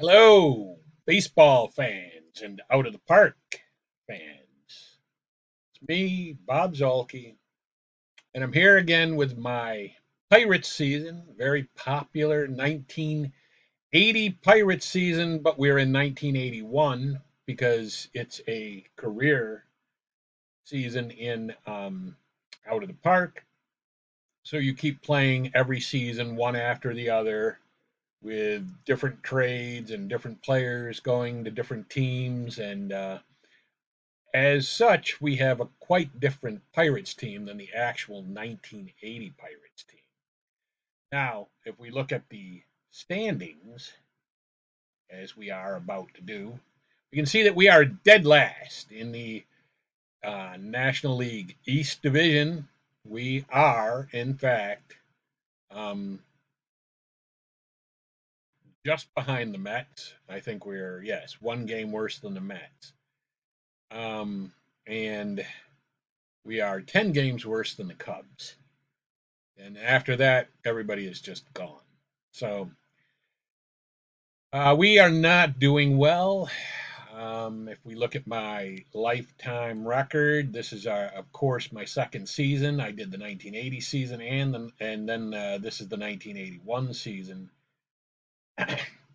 Hello, baseball fans and Out of the Park fans. It's me, Bob Zuhlke, and I'm here again with my Pirates season, very popular 1980 Pirates season, but we're in 1981 because it's a career season in Out of the Park. So you keep playing every season, one after the other, with different trades and different players going to different teams. And as such, we have a quite different Pirates team than the actual 1980 Pirates team. Now, if we look at the standings, as we are about to do, we can see that we are dead last in the National League East Division. We are, in fact, just behind the Mets. I think we're, yes, one game worse than the Mets. And we are 10 games worse than the Cubs. And after that, everybody is just gone. So we are not doing well. If we look at my lifetime record, this is, of course, my second season. I did the 1980 season and then this is the 1981 season.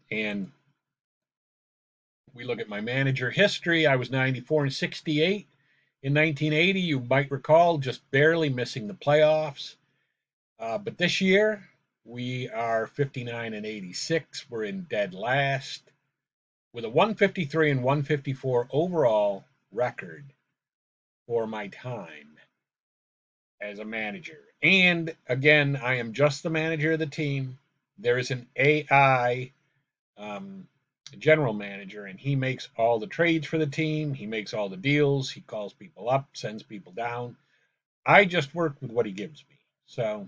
And we look at my manager history. I was 94-68 in 1980. You might recall just barely missing the playoffs. But this year we are 59-86. We're in dead last with a 153-154 overall record for my time as a manager. And again, I am just the manager of the team. There is an AI general manager, and he makes all the trades for the team. He makes all the deals. He calls people up, sends people down. I just work with what he gives me. So,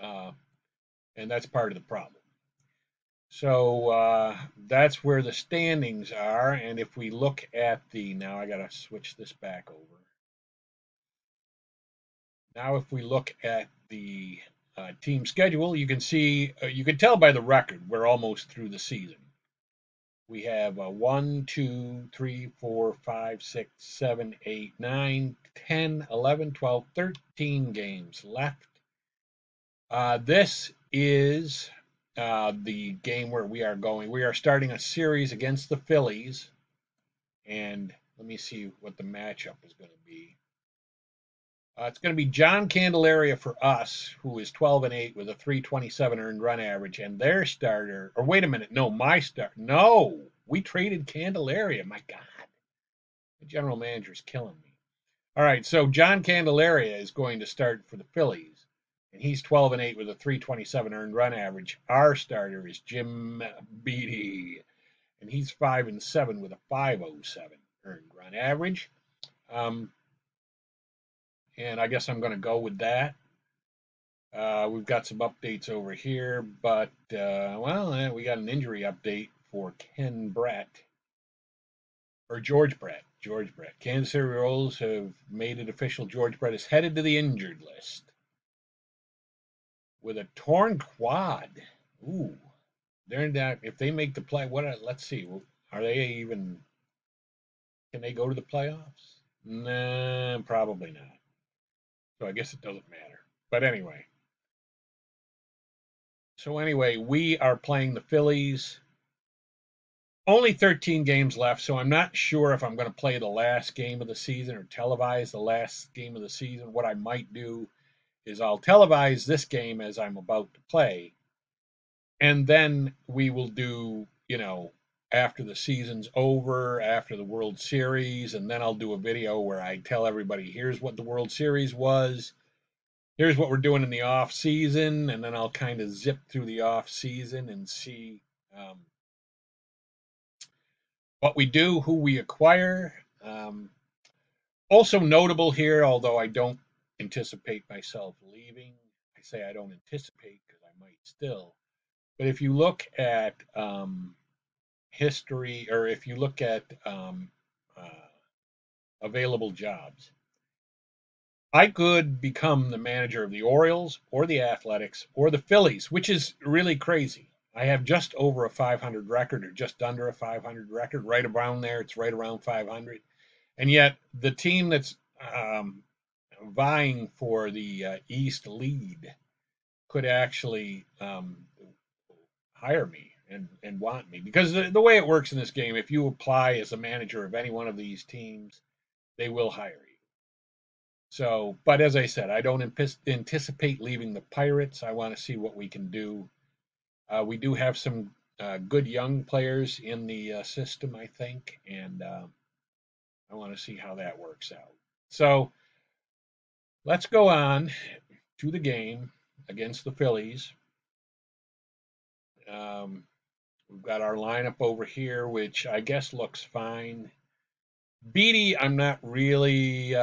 and that's part of the problem. So that's where the standings are. And if we look at the, now I got to switch this back over. Now if we look at the team schedule, you can see, you can tell by the record, we're almost through the season. We have 1, 2, 3, 4, 5, 6, 7, 8, 9, 10, 11, 12, 13 games left. This is the game where we are going. We are starting a series against the Phillies. And let me see what the matchup is going to be. It's going to be John Candelaria for us, who is 12-8 with a 327 earned run average, and their starter, or wait a minute, no, my starter, no, we traded Candelaria, my God. The general manager is killing me. All right, so John Candelaria is going to start for the Phillies, and he's 12-8 with a 327 earned run average. Our starter is Jim Beattie, and he's 5-7 with a 507 earned run average. And I guess I'm going to go with that. We've got some updates over here, but, well, we got an injury update for Ken Brett, or George Brett. George Brett. Kansas City Royals have made it official. George Brett is headed to the injured list with a torn quad. Ooh. They're not, if they make the play, what? Let's see. Are they even, can they go to the playoffs? No, probably not. So I guess it doesn't matter. But anyway. So anyway, we are playing the Phillies. Only 13 games left, so I'm not sure if I'm going to play the last game of the season or televise the last game of the season. What I might do is I'll televise this game as I'm about to play. And then we will do, you know, after the season's over, after the World Series, and then I'll do a video where I tell everybody, here's what the World Series was, here's what we're doing in the off season, and then I'll kind of zip through the off season and see what we do, who we acquire. Also notable here, although I don't anticipate myself leaving, I say I don't anticipate because I might still, but if you look at history, or if you look at available jobs, I could become the manager of the Orioles or the Athletics or the Phillies, which is really crazy. I have just over a 500 record or just under a 500 record, right around there. It's right around 500. And yet the team that's vying for the East lead could actually hire me and want me. Because the way it works in this game, if you apply as a manager of any one of these teams, they will hire you. So, but as I said, I don't anticipate leaving the Pirates. I want to see what we can do. We do have some good young players in the system, I think, and I want to see how that works out. So let's go on to the game against the Phillies. We've got our lineup over here, which I guess looks fine. Beattie, I'm not really...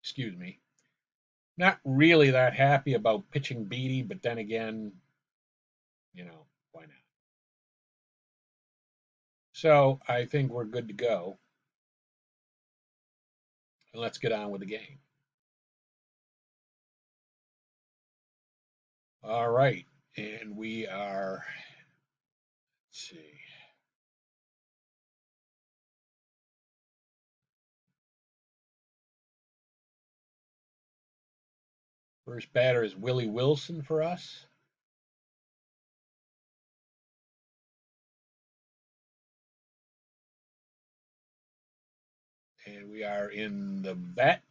excuse me. Not really that happy about pitching Beattie, but then again, you know, why not? So I think we're good to go. And let's get on with the game. All right, and we are, let's see. First batter is Willie Wilson for us. And we are in the Vet,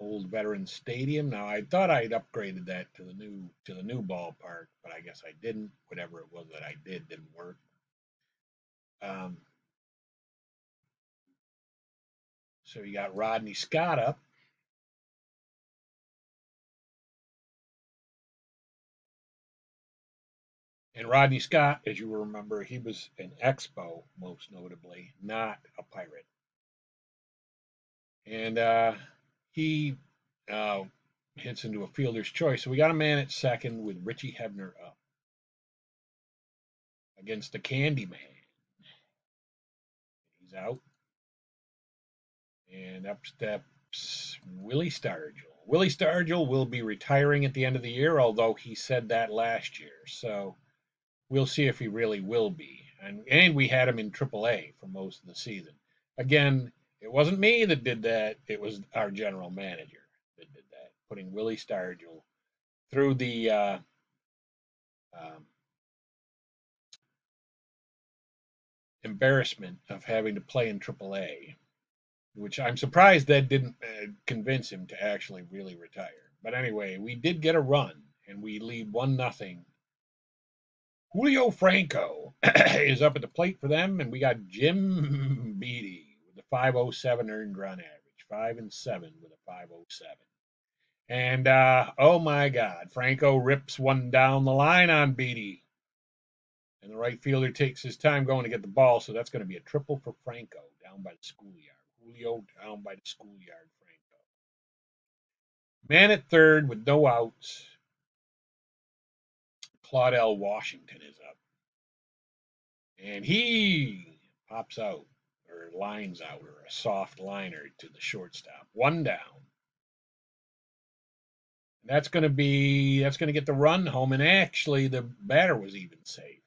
Old Veterans Stadium. Now I thought I'd upgraded that to the new ballpark, but I guess I didn't. Whatever it was that I did didn't work. So you got Rodney Scott up. And Rodney Scott, as you remember, he was an Expo, most notably, not a Pirate. And he hits into a fielder's choice. So we got a man at second with Richie Hebner up against the Candyman. He's out. And up steps Willie Stargell. Willie Stargell will be retiring at the end of the year, although he said that last year. So... we'll see if he really will be. And we had him in AAA for most of the season. Again, it wasn't me that did that. It was our general manager that did that, putting Willie Stargell through the embarrassment of having to play in AAA, which I'm surprised that didn't convince him to actually really retire. But anyway, we did get a run, and we lead 1-0. Julio Franco is up at the plate for them, and we got Jim Beattie with a 5.07 earned run average, 5-7 with a 5.07. And oh my God, Franco rips one down the line on Beattie, and the right fielder takes his time going to get the ball, so that's going to be a triple for Franco down by the schoolyard. Julio down by the schoolyard, Franco. Man at third with no outs. Claudell Washington is up, and he pops out, or lines out, or a soft liner to the shortstop. One down. That's going to get the run home, and actually the batter was even safe,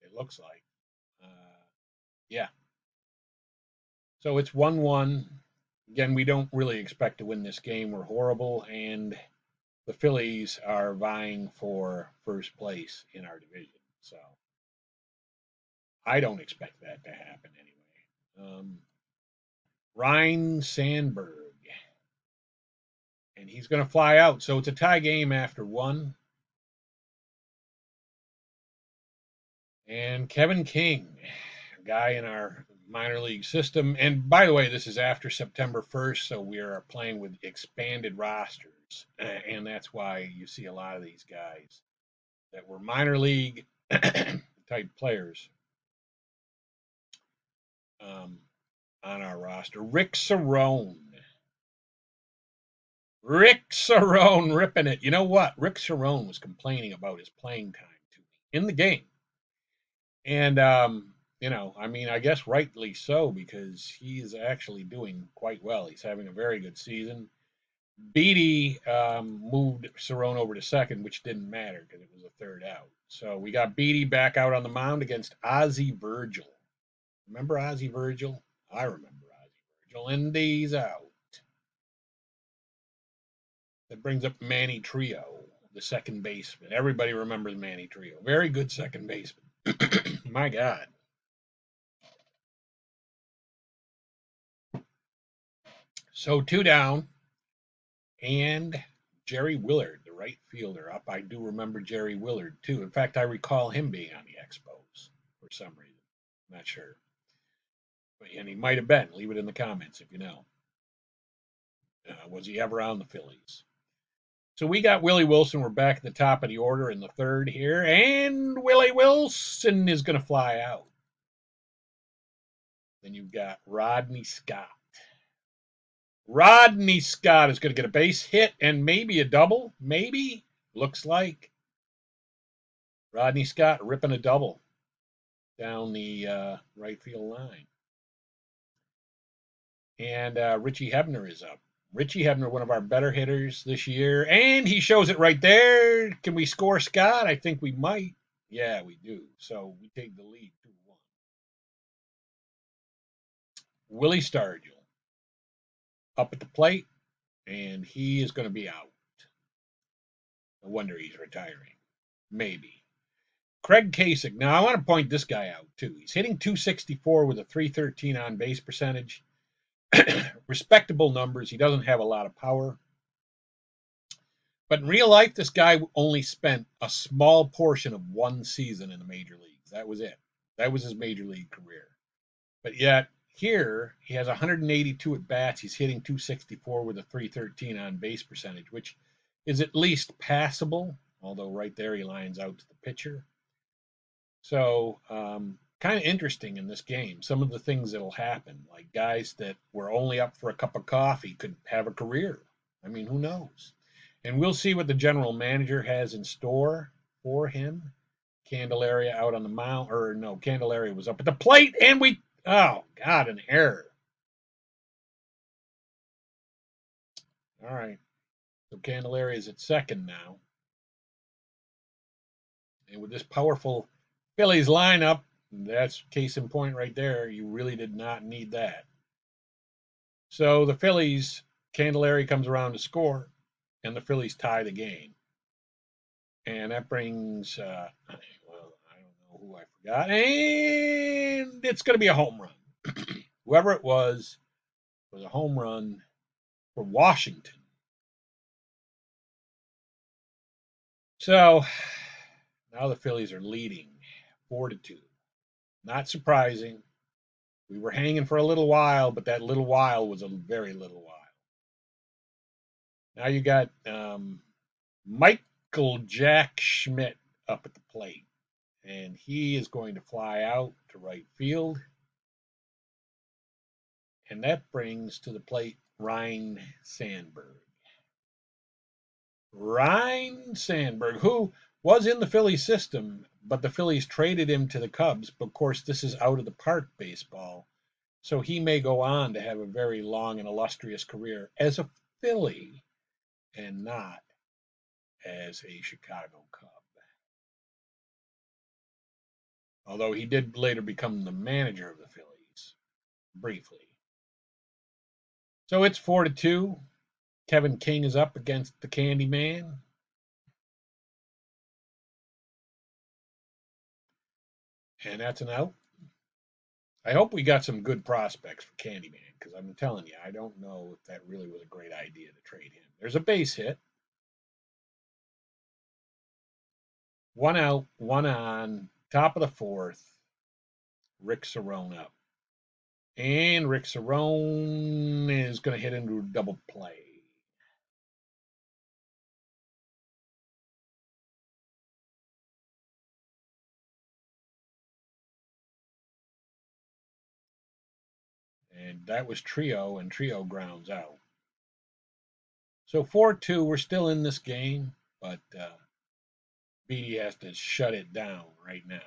it looks like. Yeah. So it's 1-1. Again, we don't really expect to win this game. We're horrible, and... the Phillies are vying for first place in our division, so I don't expect that to happen anyway. Ryne Sandberg, and he's going to fly out, so it's a tie game after one. And Kevin King, a guy in our minor league system, and by the way, this is after September 1st, so we are playing with expanded rosters. And that's why you see a lot of these guys that were minor league type players on our roster. Rick Cerone ripping it. You know what? Rick Cerone was complaining about his playing time to me in the game. And, you know, I mean, I guess rightly so, because he's actually doing quite well. He's having a very good season. Beattie moved Cerone over to second, which didn't matter because it was a third out. So we got Beattie back out on the mound against Ozzie Virgil. Remember Ozzie Virgil? I remember Ozzie Virgil. And he's out. That brings up Manny Trillo, the second baseman. Everybody remembers Manny Trillo. Very good second baseman. My God. So two down. And Jerry Willard, the right fielder, up. I do remember Jerry Willard, too. In fact, I recall him being on the Expos for some reason. I'm not sure. And he might have been. Leave it in the comments if you know. Was he ever on the Phillies? So we got Willie Wilson. We're back at the top of the order in the third here. And Willie Wilson is going to fly out. Then you've got Rodney Scott. Rodney Scott is going to get a base hit and maybe a double. Maybe. Looks like. Rodney Scott ripping a double down the right field line. And Richie Hebner is up. Richie Hebner, one of our better hitters this year. And he shows it right there. Can we score, Scott? I think we might. Yeah, we do. So we take the lead 2-1. Willie Stargell. Up at the plate, and he is going to be out. No wonder he's retiring. Maybe. Craig Casey. Now, I want to point this guy out, too. He's hitting .264 with a .313 on-base percentage. Respectable numbers. He doesn't have a lot of power. But in real life, this guy only spent a small portion of one season in the major leagues. That was it. That was his major league career. But yet, here, he has 182 at-bats. He's hitting .264 with a .313 on-base percentage, which is at least passable, although right there he lines out to the pitcher. So, kind of interesting in this game, some of the things that will happen, like guys that were only up for a cup of coffee could have a career. I mean, who knows? And we'll see what the general manager has in store for him. Candelaria out on the mound, or no, Candelaria was up at the plate, and we... Oh, God, an error. All right. So Candelaria is at second now. And with this powerful Phillies lineup, that's case in point right there. You really did not need that. So the Phillies, Candelaria comes around to score, and the Phillies tie the game. And that brings... I forgot, and it's going to be a home run. Whoever it was a home run for Washington. So now the Phillies are leading 4-2. Not surprising. We were hanging for a little while, but that little while was a very little while. Now you got Michael Jack Schmidt up at the plate. And he is going to fly out to right field. And that brings to the plate Ryne Sandberg. Ryne Sandberg, who was in the Phillies system, but the Phillies traded him to the Cubs. But of course, this is out of the park baseball. So he may go on to have a very long and illustrious career as a Philly and not as a Chicago Cub. Although he did later become the manager of the Phillies, briefly. So it's 4-2. Kevin King is up against the Candyman. And that's an out. I hope we got some good prospects for Candyman, because I'm telling you, I don't know if that really was a great idea to trade him. There's a base hit. One out, one on. Top of the fourth, Rick Cerone up. And Rick Cerone is going to hit into a double play. And that was Trillo, and Trillo grounds out. So 4-2, we're still in this game, but... Beattie has to shut it down right now.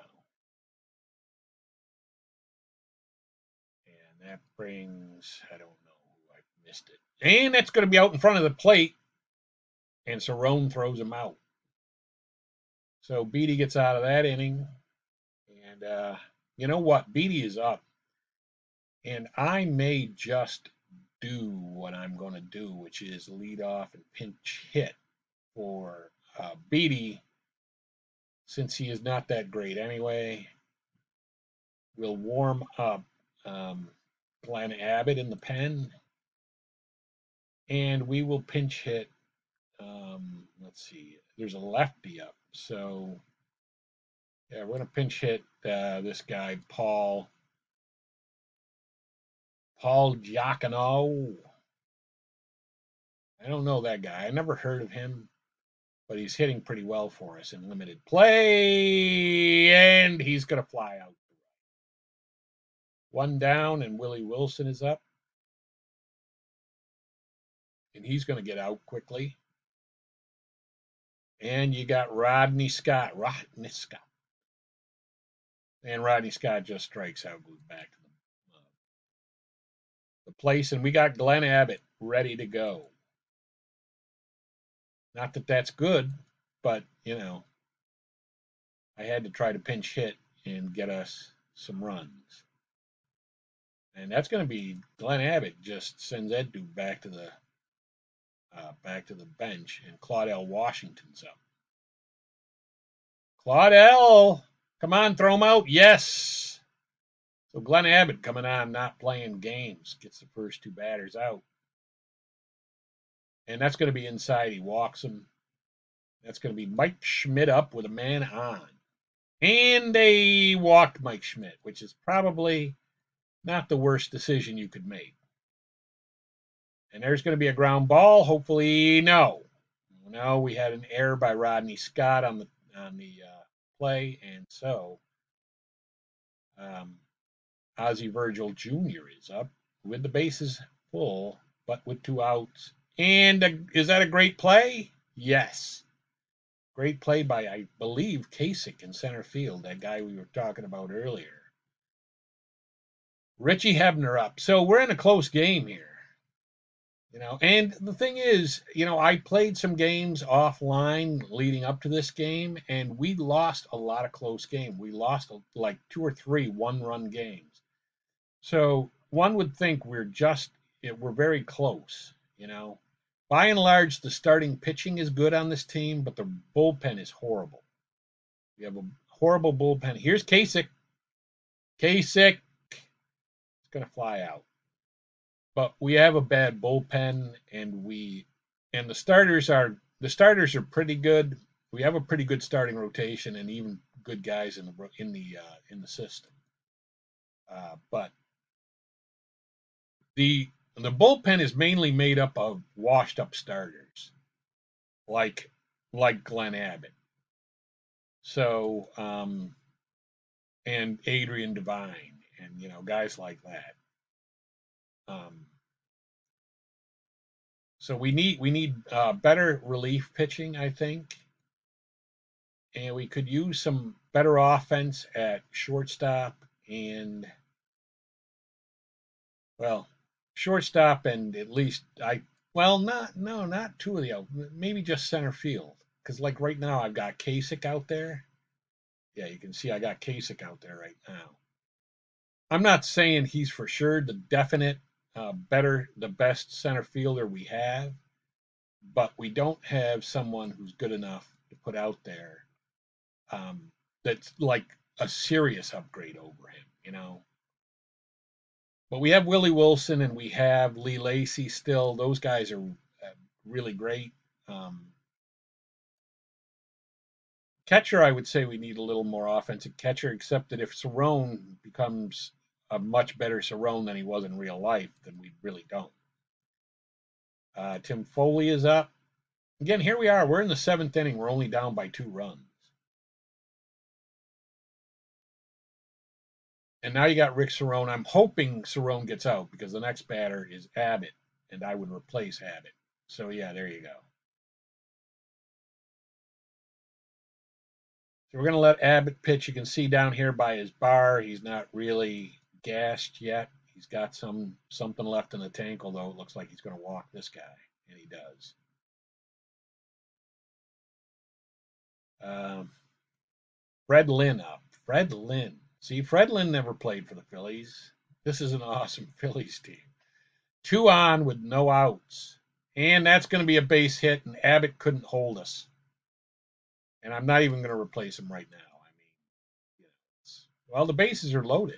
And that brings, I don't know, I missed it. And that's going to be out in front of the plate. And Cerone throws him out. So Beattie gets out of that inning. And you know what? Beattie is up. And I may just do what I'm going to do, which is lead off and pinch hit for Beattie. Since he is not that great anyway, we'll warm up Glenn Abbott in the pen. And we will pinch hit. Let's see. There's a lefty up. So, yeah, we're going to pinch hit this guy, Paul Giacono. I don't know that guy. I never heard of him, but he's hitting pretty well for us in limited play. And he's going to fly out. One down, and Willie Wilson is up. And he's going to get out quickly. And you got Rodney Scott. And Rodney Scott just strikes out, goes back to the place. And we got Glenn Abbott ready to go. Not that that's good, but, you know, I had to try to pinch hit and get us some runs. And that's going to be Glenn Abbott just sends that dude back to the bench, and Claudell Washington's up. Claudell, come on, throw him out. Yes. So Glenn Abbott coming on, not playing games, gets the first two batters out. And that's going to be inside. He walks him. That's going to be Mike Schmidt up with a man on. And they walked Mike Schmidt, which is probably not the worst decision you could make. And there's going to be a ground ball. Hopefully, no. We had an error by Rodney Scott on the play, and so Ozzie Virgil Jr. is up with the bases full, but with two outs. And is that a great play? Yes, great play by, I believe, Kasich in center field, that guy we were talking about earlier. Richie Hebner up. So we're in a close game here. You know, and the thing is, you know, I played some games offline leading up to this game, and we lost a lot of close games. We lost like 2 or 3 one-run games. So one would think we're very close, you know. By and large, the starting pitching is good on this team, but the bullpen is horrible. We have a horrible bullpen. Here's Kasich. Kasich. Going to fly out, but we have a bad bullpen, and the starters are pretty good. We have a pretty good starting rotation, and even good guys in the system. But the bullpen is mainly made up of washed up starters, like Glenn Abbott, so and Adrian Devine. And, you know, guys like that. So we need better relief pitching, I think. And we could use some better offense at shortstop and, well, shortstop and at least not two of the out, maybe just center field. Because, like, right now I've got Kasich out there. Yeah, you can see I got Kasich out there right now. I'm not saying he's for sure the definite, the best center fielder we have, but we don't have someone who's good enough to put out there that's like a serious upgrade over him, you know. But we have Willie Wilson and we have Lee Lacey still. Those guys are really great. Catcher, I would say we need a little more offensive catcher, except that if Cerone becomes a much better Cerone than he was in real life, then we really don't. Tim Foley is up. Again, here we are. We're in the 7th inning. We're only down by 2 runs. And now you got Rick Cerone. I'm hoping Cerone gets out because the next batter is Abbott, and I would replace Abbott. So, yeah, there you go. So we're going to let Abbott pitch. You can see down here by his bar, he's not really gassed yet. He's got something left in the tank, although it looks like he's going to walk this guy, and he does. Fred Lynn up. Fred Lynn. See, Fred Lynn never played for the Phillies. This is an awesome Phillies team. 2 on with no outs. And that's going to be a base hit, and Abbott couldn't hold us. And I'm not even going to replace him right now. I mean, well, the bases are loaded.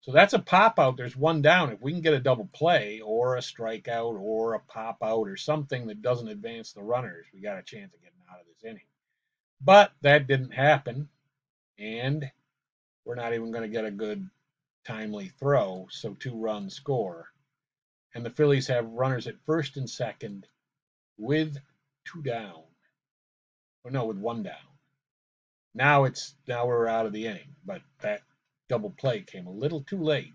So that's a pop-out. There's 1 down. If we can get a double play or a strikeout or a pop-out or something that doesn't advance the runners, we got a chance of getting out of this inning. But that didn't happen, and we're not even going to get a good timely throw, so 2 runs score. And the Phillies have runners at first and second with 2 down. Or no, with 1 down. Now we're out of the inning, but that double play came a little too late.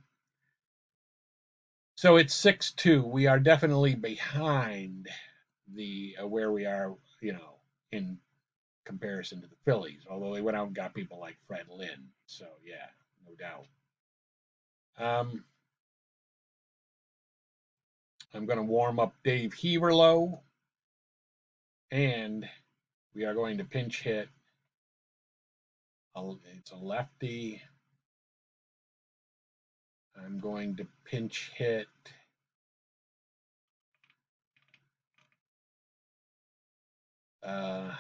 So it's 6-2. We are definitely behind the where we are, you know, in comparison to the Phillies, although they went out and got people like Fred Lynn. So, yeah, no doubt. I'm going to warm up Dave Heaverlo, and we are going to pinch hit. It's a lefty. I'm going to pinch hit let's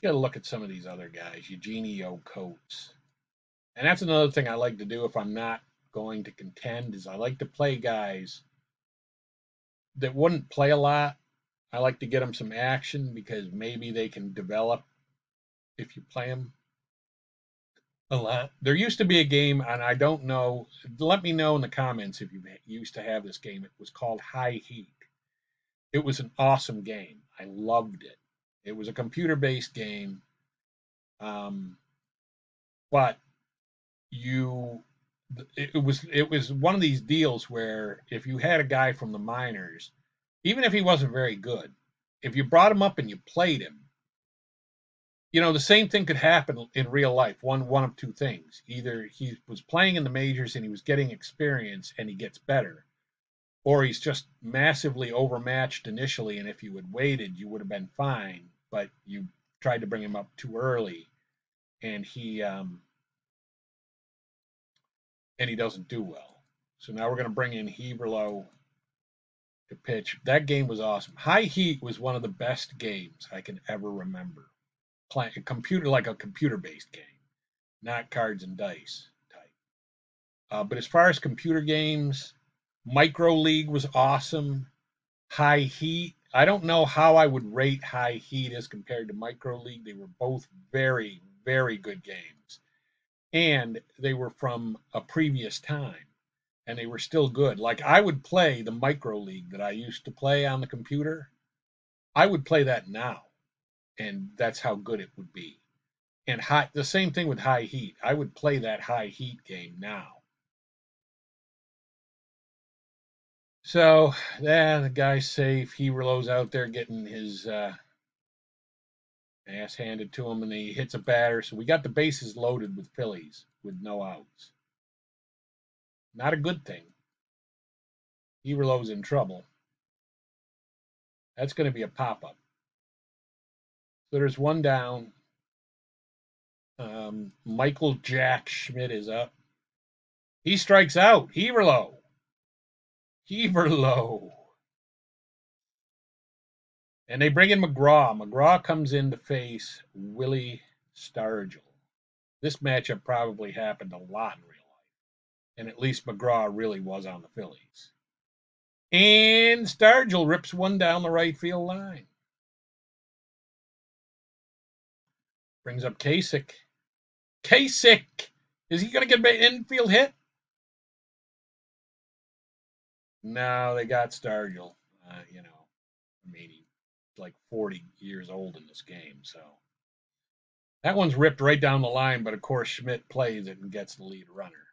get a look at some of these other guys. Eugenio Coates. And that's another thing I like to do if I'm not going to contend, is I like to play guys that wouldn't play a lot. I like to get them some action because maybe they can develop if you play them a lot. There used to be a game, and I don't know, let me know in the comments if you used to have this game. It was called High Heat. It was an awesome game. I loved it. It was a computer-based game, but it was one of these deals where if you had a guy from the minors, even if he wasn't very good, if you brought him up and you played him, you know, the same thing could happen in real life. One of 2 things. Either he was playing in the majors and he was getting experience and he gets better, or he's just massively overmatched initially, and if you had waited, you would have been fine, but you tried to bring him up too early, and he doesn't do well. So now we're going to bring in Heaverlo to pitch. That game was awesome. High Heat was one of the best games I can ever remember. Play a computer, like a computer-based game, not cards and dice type. But as far as computer games, Micro League was awesome. High Heat, I don't know how I would rate High Heat as compared to Micro League. They were both very, very good games, and they were from a previous time, and they were still good. Like, I would play the Micro League that I used to play on the computer. I would play that now, and that's how good it would be. And the same thing with High Heat. I would play that High Heat game now. So, yeah, the guy's safe. Heaverlo's out there getting his ass handed to him, and he hits a batter. So we got the bases loaded with Phillies with no outs. Not a good thing. Heaverlo's in trouble. That's going to be a pop-up. So there's 1 down. Michael Jack Schmidt is up. He strikes out. Heaverlo. And they bring in McGraw. McGraw comes in to face Willie Stargell. This matchup probably happened a lot in real life. And at least McGraw really was on the Phillies. And Stargell rips 1 down the right field line. Brings up Kasich. Kasich! Is he going to get an infield hit? No, they got Stargell. You know, I mean, he's like 40 years old in this game, so. That one's ripped right down the line, but of course Schmidt plays it and gets the lead runner.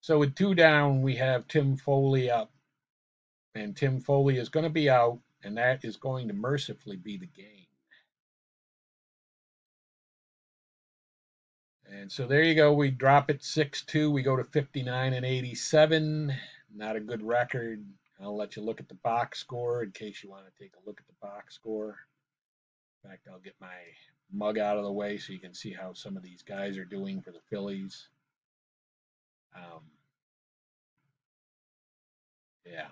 So with 2 down, we have Tim Foley up. And Tim Foley is going to be out. and that is going to mercifully be the game. And so there you go. We drop it 6-2. We go to 59-87. Not a good record. I'll let you look at the box score in case you want to take a look at the box score. In fact, I'll get my mug out of the way so you can see how some of these guys are doing for the Phillies. Yeah.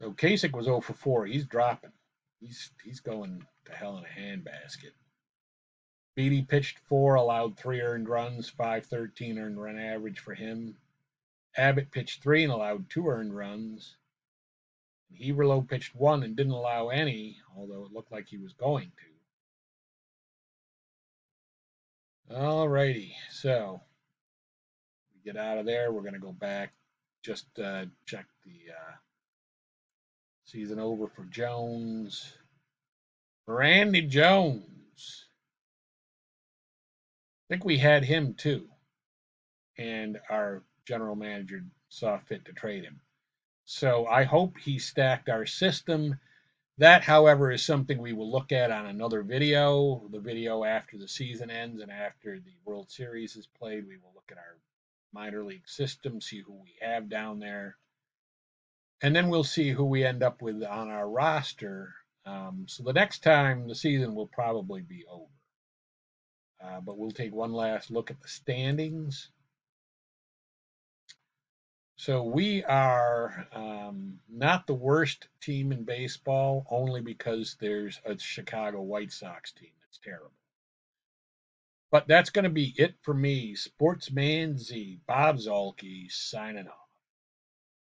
So Kasich was 0 for 4. He's dropping. He's going to hell in a handbasket. Beattie pitched 4, allowed 3 earned runs, 5.13 earned run average for him. Abbott pitched 3 and allowed 2 earned runs. Heaverlo pitched 1 and didn't allow any, although it looked like he was going to. Alrighty, so we get out of there. We're going to go back, just check the season over for Jones. Randy Jones. I think we had him too, and our general manager saw fit to trade him. So I hope he stacked our system. That, however, is something we will look at on another video. The video after the season ends and after the World Series is played, we will look at our minor league system, see who we have down there, and then we'll see who we end up with on our roster. So the next time the season will probably be over. But we'll take one last look at the standings. So we are not the worst team in baseball, only because there's a Chicago White Sox team that's terrible. But that's going to be it for me. Sportsman Z, Bob Zuhlke, signing off.